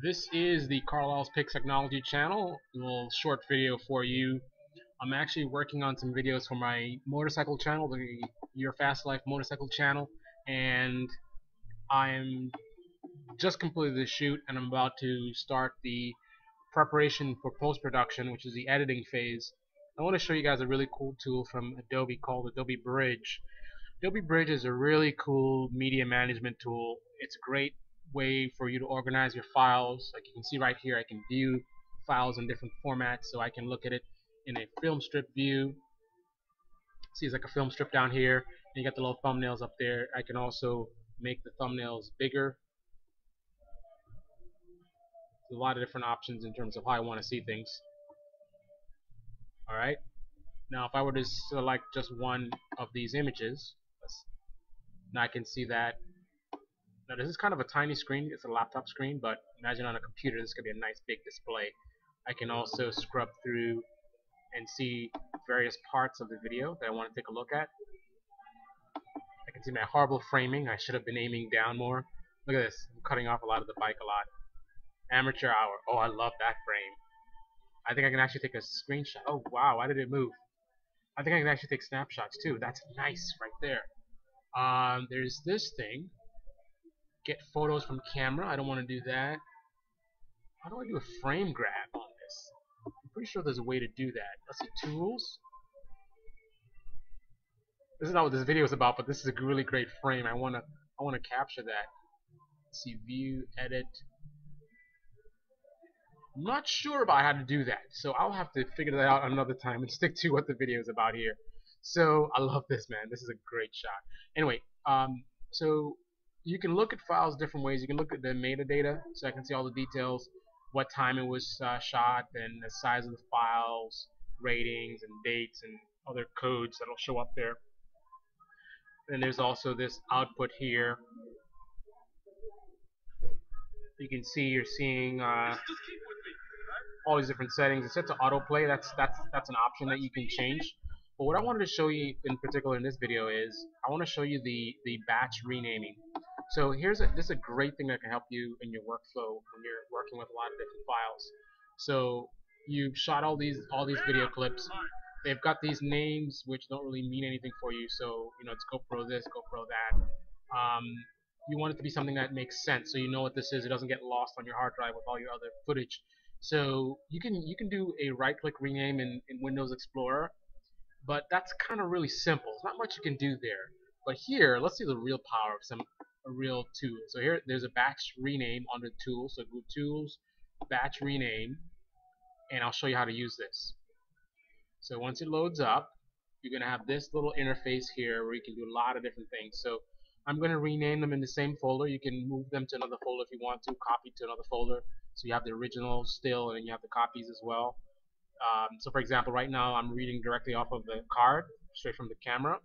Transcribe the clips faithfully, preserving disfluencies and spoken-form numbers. This is the Carlyle's Picks Technology channel, a little short video for you. I'm actually working on some videos for my motorcycle channel, the Your Fast Life motorcycle channel, and I'm just completed the shoot and I'm about to start the preparation for post-production, which is the editing phase. I want to show you guys a really cool tool from Adobe called Adobe Bridge. Adobe Bridge is a really cool media management tool. It's a great way for you to organize your files. Like you can see right here, I can view files in different formats, so I can look at it in a film strip view. See, it's like a film strip down here, and you got the little thumbnails up there. I can also make the thumbnails bigger. There's a lot of different options in terms of how I want to see things. Alright, now if I were to select just one of these images, now I can see that. Now this is kind of a tiny screen, it's a laptop screen, but imagine on a computer this could be a nice big display. I can also scrub through and see various parts of the video that I want to take a look at. I can see my horrible framing, I should have been aiming down more. Look at this, I'm cutting off a lot of the bike a lot. Amateur hour, oh I love that frame. I think I can actually take a screenshot, oh wow, why did it move? I think I can actually take snapshots too, that's nice right there. Um, there's this thing. Get photos from camera. I don't want to do that. How do I do a frame grab on this? I'm pretty sure there's a way to do that. Let's see, tools. This is not what this video is about, but this is a really great frame. I wanna, I wanna capture that. Let's see, view, edit. I'm not sure about how to do that, so I'll have to figure that out another time and stick to what the video is about here. So I love this, man. This is a great shot. Anyway, um, so. You can look at files different ways. You can look at the metadata, so I can see all the details, what time it was uh, shot, and the size of the files, ratings, and dates, and other codes that'll show up there. And there's also this output here. You can see you're seeing uh, all these different settings. It's set to autoplay. That's that's that's an option that you can change. But what I wanted to show you in particular in this video is I want to show you the the batch renaming. So here's a, this is a great thing that can help you in your workflow when you're working with a lot of different files. So you've shot all these all these video clips. They've got these names which don't really mean anything for you. So you know it's GoPro this, GoPro that. Um, you want it to be something that makes sense, so you know what this is. It doesn't get lost on your hard drive with all your other footage. So you can you can do a right-click rename in, in Windows Explorer, but that's kind of really simple. There's not much you can do there. But here, let's see the real power of some. A real tool. So here there's a batch rename under tools, so go tools, batch rename, and I'll show you how to use this. So once it loads up, you're gonna have this little interface here where you can do a lot of different things. So I'm gonna rename them in the same folder. You can move them to another folder if you want to, copy to another folder, so you have the original still and you have the copies as well. Um, so for example, right now I'm reading directly off of the card straight from the camera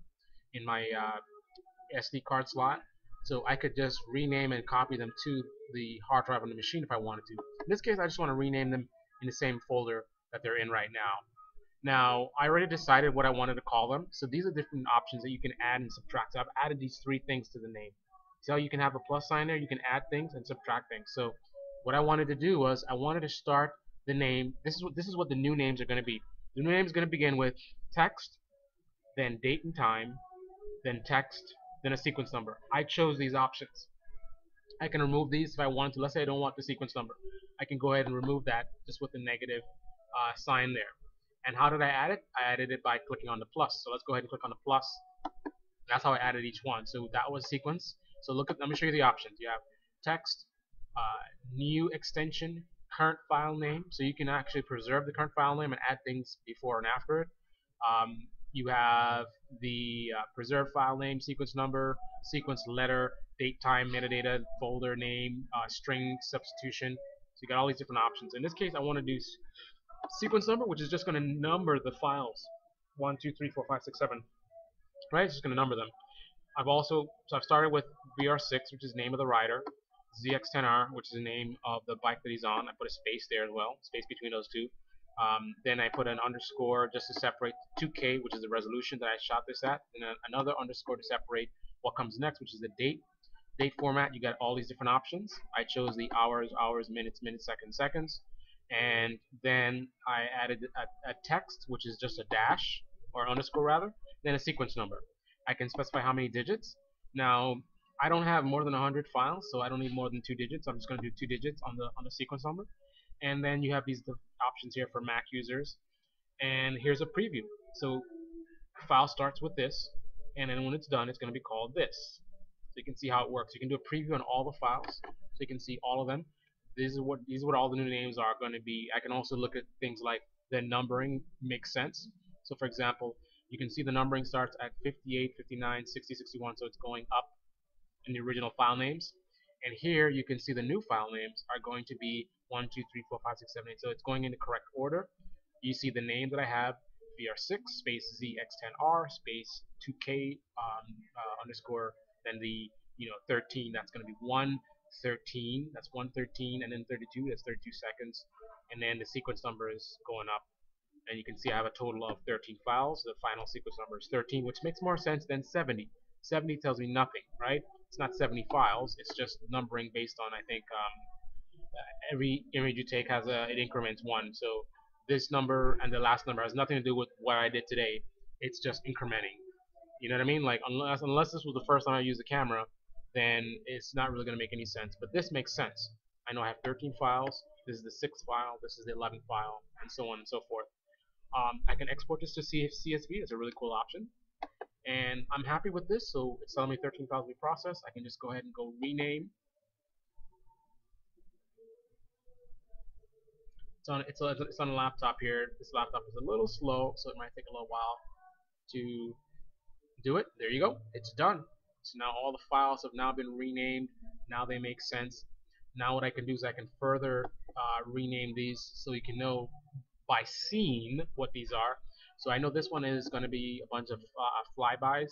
in my uh, S D card slot. So I could just rename and copy them to the hard drive on the machine if I wanted to. In this case, I just want to rename them in the same folder that they're in right now. Now, I already decided what I wanted to call them. So these are different options that you can add and subtract. So I've added these three things to the name. So you can have a plus sign there. You can add things and subtract things. So what I wanted to do was I wanted to start the name. This is what, this is what the new names are going to be. The new name is going to begin with text, then date and time, then text, then a sequence number. I chose these options. I can remove these if I wanted to. Let's say I don't want the sequence number. I can go ahead and remove that just with the negative uh, sign there. And how did I add it? I added it by clicking on the plus. So let's go ahead and click on the plus. That's how I added each one. So that was sequence. So look at. Let me show you the options. You have text, uh, new extension, current file name. So you can actually preserve the current file name and add things before and after it. Um, You have the uh, preserved file name, sequence number, sequence letter, date, time, metadata, folder name, uh, string substitution. So you got all these different options. In this case, I want to do sequence number, which is just going to number the files: one, two, three, four, five, six, seven. Right? It's just going to number them. I've also so I've started with V R six, which is the name of the rider, Z X ten R, which is the name of the bike that he's on. I put a space there as well, space between those two. Um, then I put an underscore just to separate two K, which is the resolution that I shot this at, and another underscore to separate what comes next, which is the date. Date format, you got all these different options. I chose the hours, hours, minutes, minutes, seconds, seconds. And then I added a, a text, which is just a dash, or underscore rather, then a sequence number. I can specify how many digits. Now, I don't have more than one hundred files, so I don't need more than two digits. I'm just going to do two digits on the, on the sequence number. And then you have these options here for Mac users. And here's a preview. So file starts with this, and then when it's done, it's going to be called this. So you can see how it works. You can do a preview on all the files, so you can see all of them. This is what these is what all the new names are going to be. I can also look at things like the numbering makes sense. So for example, you can see the numbering starts at fifty-eight, fifty-nine, sixty, sixty-one, so it's going up in the original file names. And here you can see the new file names are going to be one, two, three, four, five, six, seven, eight. So it's going in the correct order. You see the name that I have, V R six space Z X ten R space two K um, uh, underscore, then the you know thirteen, that's going to be one thirteen, that's one thirteen, and then thirty-two, that's thirty-two seconds, and then the sequence number is going up, and you can see I have a total of thirteen files. The final sequence number is thirteen, which makes more sense than seventy. seventy tells me nothing, right? It's not seventy files, it's just numbering based on, I think, um, every image you take has a, it increments one, so this number and the last number has nothing to do with what I did today. It's just incrementing. You know what I mean? Like unless unless this was the first time I used the camera, then it's not really going to make any sense. But this makes sense. I know I have thirteen files. This is the sixth file. This is the eleventh file, and so on and so forth. Um, I can export this to C S V. It's a really cool option, and I'm happy with this. So it's telling me thirteen files we processed. I can just go ahead and go rename. It's on, it's, on, it's on a laptop here. This laptop is a little slow, so it might take a little while to do it. There you go. It's done. So now all the files have now been renamed. Now they make sense. Now what I can do is I can further uh, rename these so you can know by scene what these are. So I know this one is going to be a bunch of uh, flybys.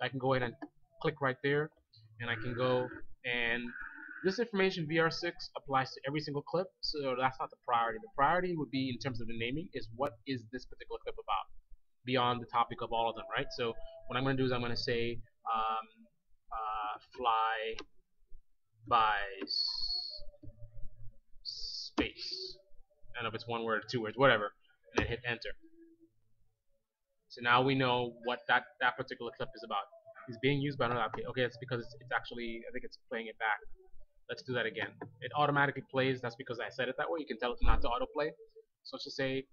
So I can go ahead and click right there, and I can go and this information V R six applies to every single clip, so that's not the priority. The priority would be, in terms of the naming, is what is this particular clip about, beyond the topic of all of them, right? So what I'm going to do is I'm going to say um, uh, fly by space. I don't know if it's one word or two words, whatever, and then hit enter. So now we know what that, that particular clip is about. It's being used by another application. Okay, that's because it's, it's actually, I think it's playing it back. Let's do that again. It automatically plays. That's because I said it that way. You can tell it not to autoplay. So let's just say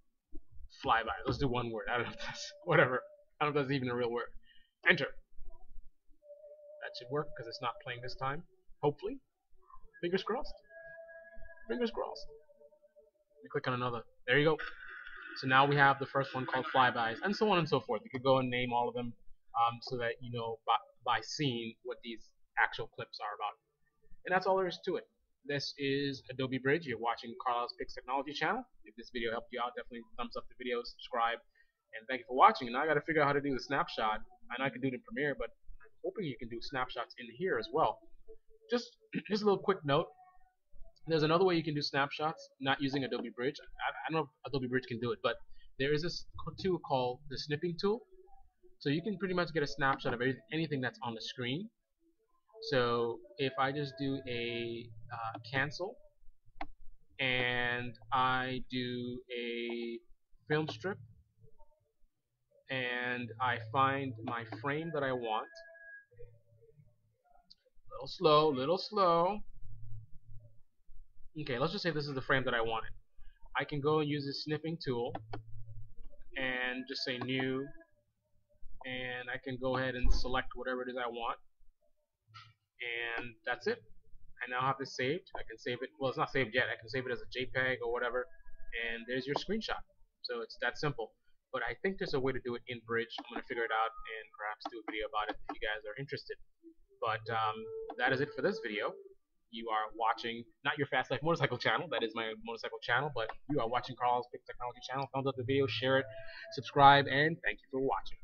flyby. Let's do one word. I don't know if that's whatever. I don't know if that's even a real word. Enter. That should work because it's not playing this time. Hopefully. Fingers crossed. Fingers crossed. Let me click on another. There you go. So now we have the first one called flybys, and so on and so forth. You could go and name all of them um, so that you know by, by seeing what these actual clips are about. And that's all there is to it. This is Adobe Bridge. You're watching Carlyle's Picks Technology channel. If this video helped you out, definitely thumbs up the video, subscribe, and thank you for watching. And now I got to figure out how to do the snapshot. I know I can do it in Premiere, but I'm hoping you can do snapshots in here as well. Just, just a little quick note. There's another way you can do snapshots, not using Adobe Bridge. I, I don't know if Adobe Bridge can do it, but there is this tool called the Snipping tool. So you can pretty much get a snapshot of anything that's on the screen. So if I just do a uh, cancel, and I do a film strip, and I find my frame that I want, a little slow, little slow. Okay, let's just say this is the frame that I wanted. I can go and use the snipping tool, and just say new, and I can go ahead and select whatever it is I want. And that's it. I now have this saved. I can save it. Well, it's not saved yet. I can save it as a JPEG or whatever. And there's your screenshot. So it's that simple. But I think there's a way to do it in Bridge. I'm going to figure it out and perhaps do a video about it if you guys are interested. But um, that is it for this video. You are watching, not Your Fast Life Motorcycle channel. That is my motorcycle channel. But you are watching Carlyle's Picks Technology channel. Thumbs up the video, share it, subscribe, and thank you for watching.